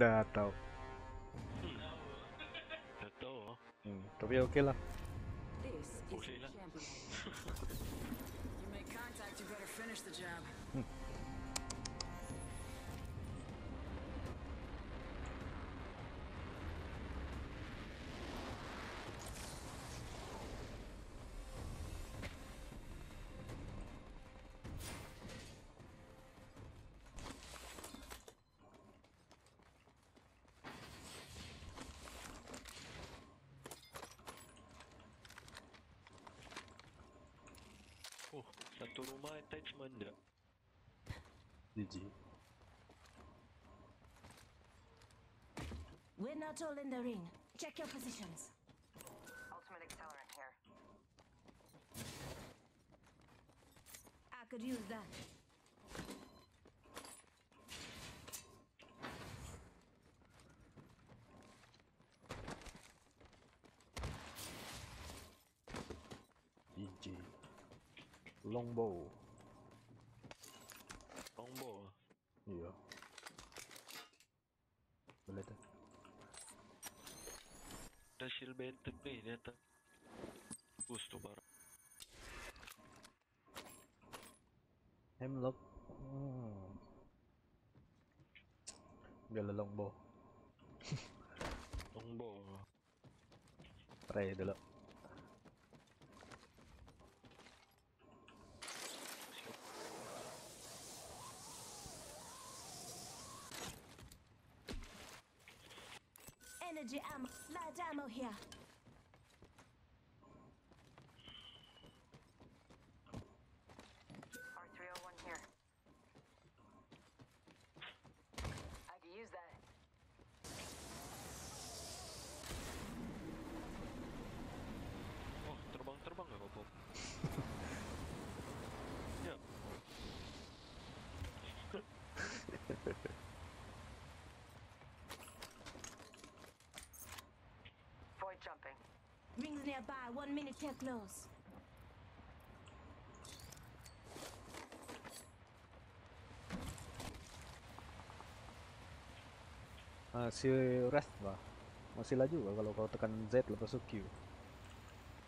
Dah tahu lah. Tapi okey lah. Boleh lah. Oh, satu rumah attachment dia. GG. We're not all in the ring. Check your positions. Ultimate accelerant here. I could use that. GG. Longbow. Longbow? Iya. Boleh tak? Ada shield bentuk ni dia tak. Bus tu barang hemlock. Biarlah longbow. Longbow. Try dulu. Energy ammo, light ammo here. R301 here. I can use that. Oh, terbang nggak apa-apa. Ya. Jumping. Rings nearby, 1 minute till close. Si rest lah. Masih laju lah kalau kau tekan Z lepas tu Q.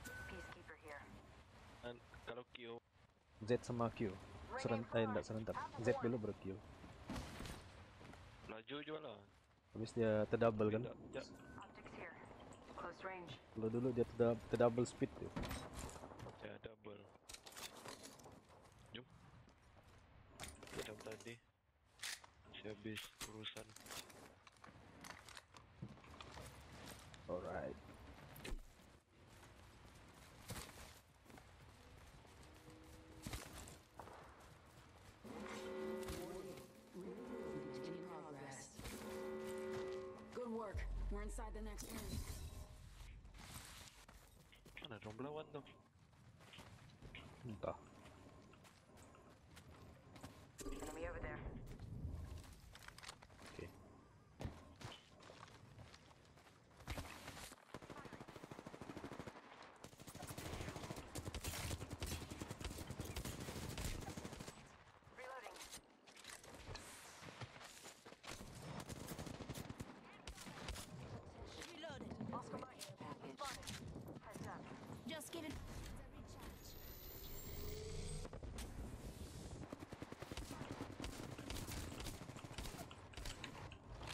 Peacekeeper here. Dan kalau Q, Z sama Q. Enggak serentak. Z dulu baru Q. Laju je lah. Habis dia terdouble kan? Ya. Kalau dulu dia terdouble speed tu. Ya, double. Jom. Kita tadi habis urusan. Alright. Good work. We're inside the next room. Mana rombla wando? Entah. Enemy over there. Okay. Reloading. Reloaded. Oscar Mike. Spotted. Just give it a recharge.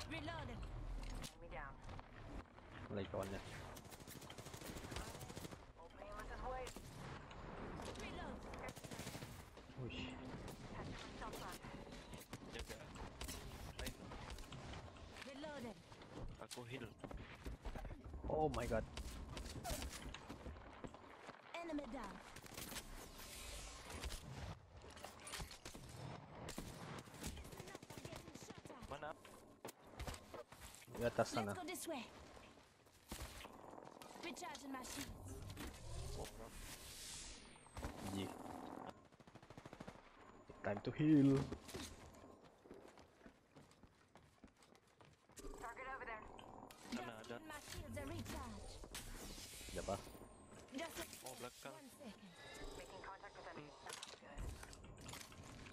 Reloading. Me down. Like on it. Opening with his way. Reload. Push. Reloading. Aku heal. Oh my god. Enemy down. Mana? Di atas sana. Recharging my shields. Yeah. Time to heal. Target over there. Mana ada? My shields are recharged. Ada apa? Oh, belakang.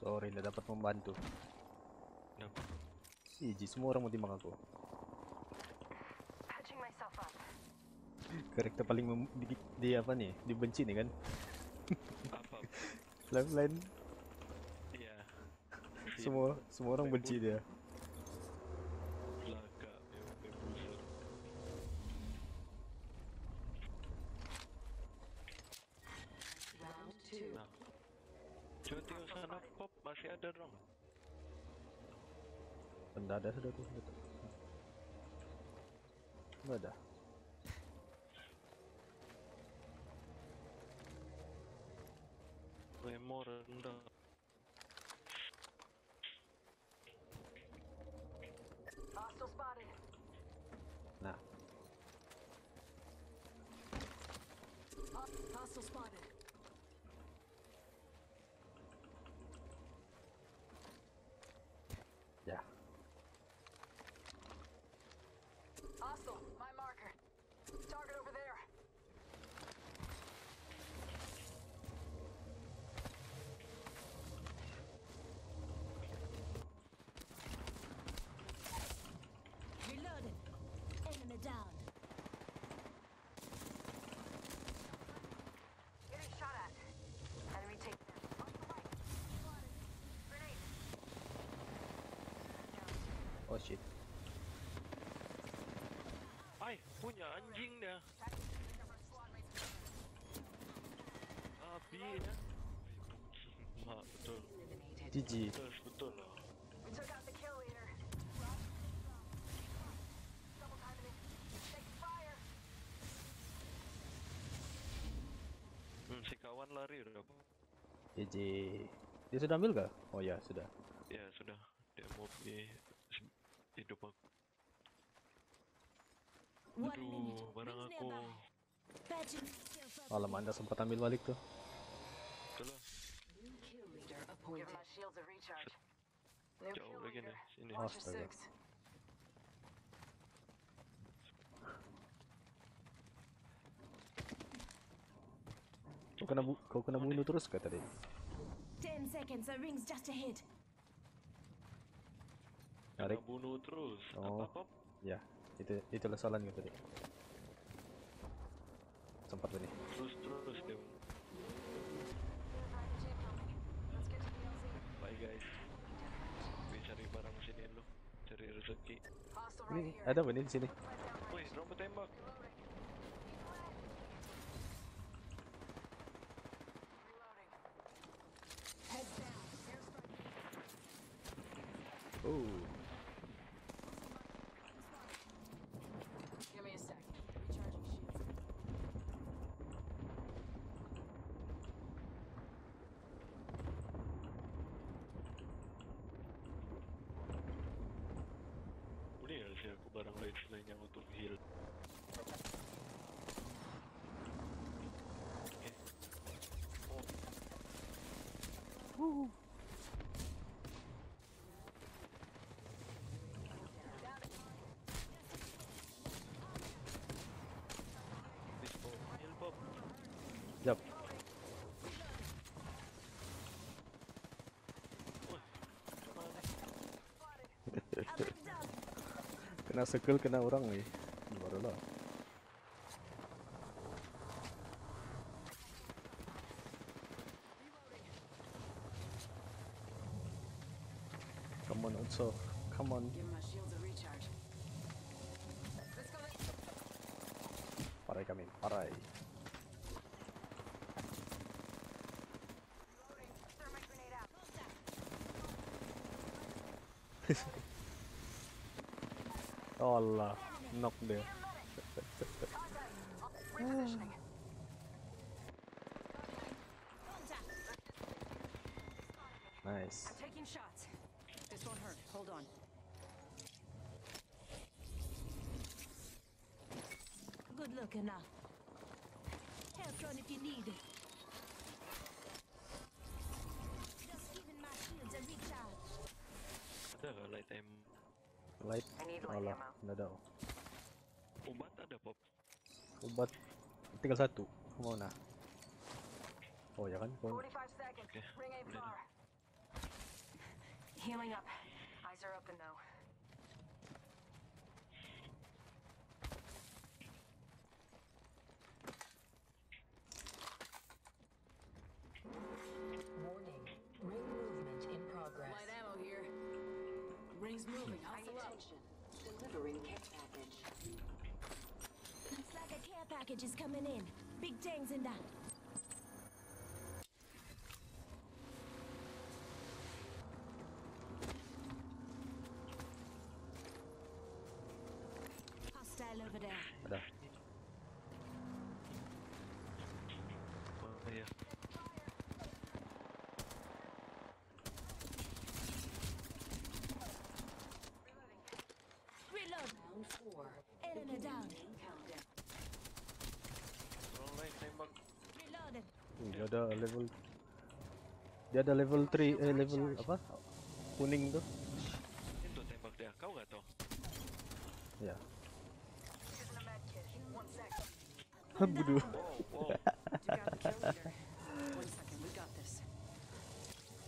Sorry, dah dapat membantu. Dapat. Easy, semua orang mau timbang aku. Karakter paling dia apa ni? Dibenci ni kan? Lifeline. Yeah. Semua orang benci dia. Cuba tengok sana pop, masih ada orang. Benda ada sudah tu. Ada. More rendah. Nah. Hostile spotted. Yeah. Hostile, my marker. Target over there. Reloading. Enemy down. Getting shot at. Enemy take them. On the right. Grenade. Oh shit. Ay, punya anjing dah. Habis dah. Mak, betul. GG. Betul lah. Si kawan lari dah. GG. Dia sudah ambil ke? Oh ya, sudah. Ya, sudah. Dia mau pergi hidup aku. Aduh, barang aku. Alamak, anda sempat ambil balik tu. Itulah. Jauh lagi ni, sini. Astaga. Kau kena bunuh terus ke tadi? 10 seconds, the ring's just ahead. Tarik. Bunuh terus. Oh, ya. Itulah soalannya tadi. Sempat tadi. Terus dia. Bye guys. Kita cari barang sini dulu. Cari rezeki. Ini ada apa ni di sini? Woi, rombak tembak. Oh. Aku barang lain selain yang untuk heal. Okay. Oh. Jap. Kena circle, kena orang ni. Barulah. Come on, also. Come on. Parai kami, parai. Allah, knock dia. Nice. I'm taking shots. This won't hurt. Hold on. Good look enough. Help run if you need it. Just giving my shields a recharge. Ada light aim. Light, alah, dah dah. Ubat ada pop. Ubat tinggal satu. Mau nak? Oh ya kan? Okay. Healing up. Eyes are open though. Rings moving. Attention. Delivering care package. Looks like a care package is coming in. Big things in that. Hostile over there. Ada. Oh yeah. Four. Enemy down. Reloaded. Dia ada level 3 level apa? Kuning tu. Itu tembak dia. Kau enggak tahu. Ya. Bodoh.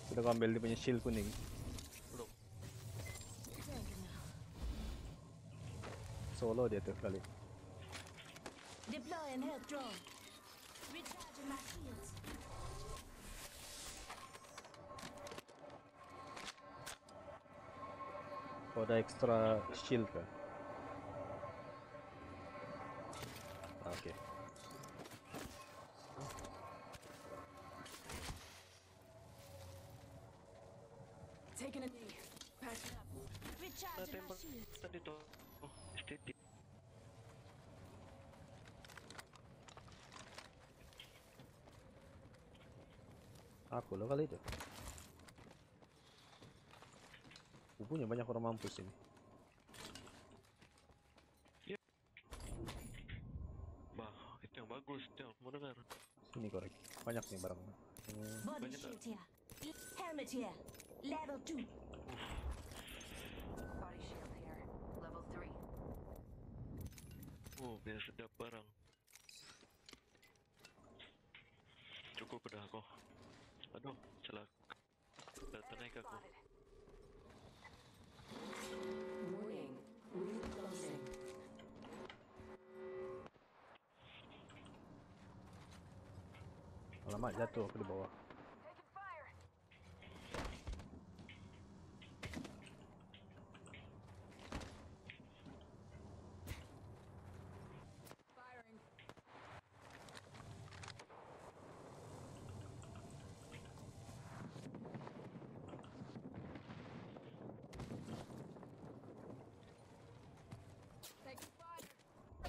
Kita ambil dia punya shield kuning. Solo dia tu kali. Deploy and help drone. Recharging my shields. Oh, ada extra shield ke? Ah, okay. Taking a knee. Pass it up. Recharging my shields. Tadi tu. Oh, estetik. Aku lah kali tu. Punya banyak orang mampus ini. Ya. Bah, itu yang bagus, itu yang mau dengar. Sini korek. Banyak nih barang. Body shield here. Helmet here. Level 2. Body shield here. Level 3. Oh, biar sedap barang. Cukup dah aku. Aduh, celak. Ternaik aku. Warning. Reclosing. Alamak, jatuh ke bawah.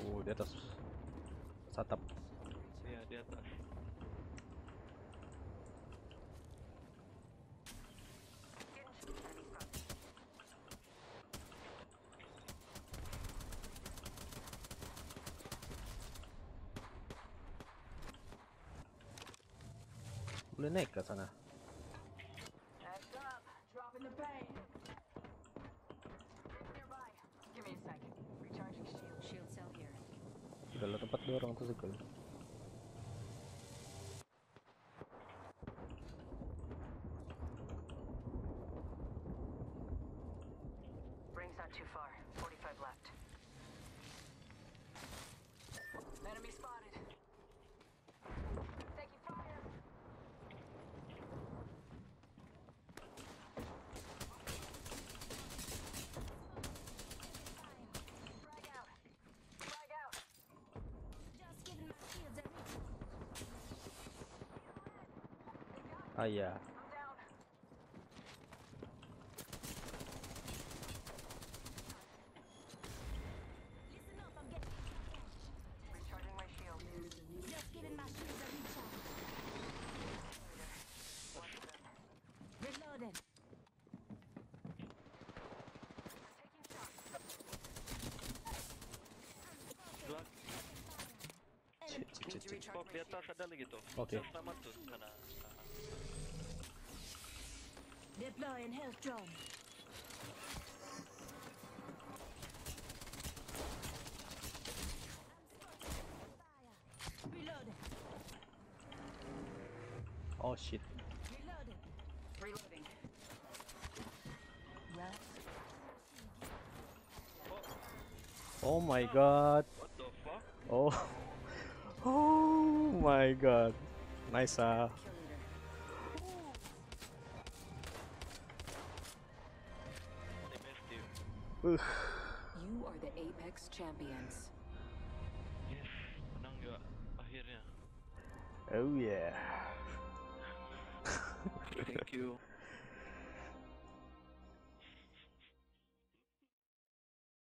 Oh, di atas satap. Iya, di atas. Boleh naik ke sana? Udah lah tempat dia orang tuh segel. Brings not too far. 45 left. Enemy spotted. Taking fire. Ah ya. Pop di atas ada lagi tu. Okay. Sama tu kena. Deploy and health drone. Reload. Oh shit. Reload. Reloading. Oh my god. What the fuck? Oh. Oh my god. Nice ah. You are the Apex champions. Yes, menang juga akhirnya. Oh yeah. Thank you.